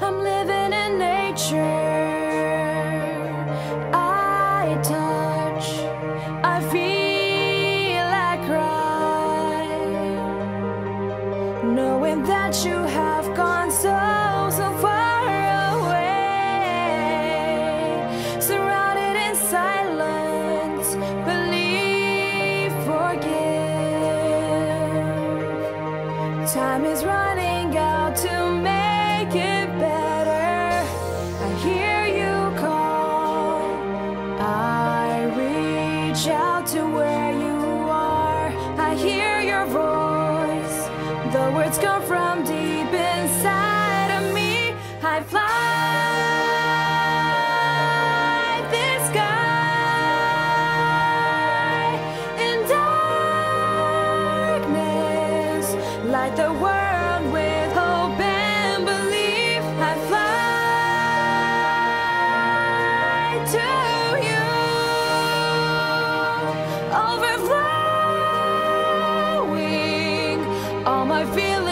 I'm living in nature. I touch, I feel, I cry, knowing that you have gone so far away. Surrounded in silence, believe, forgive. Time is running out to make it better. I hear you call, I reach out to where you are. I hear your voice, the words come from deep inside of me. I fly this sky in darkness, light the world with hope and belief. I fly to you, overflowing all my feelings.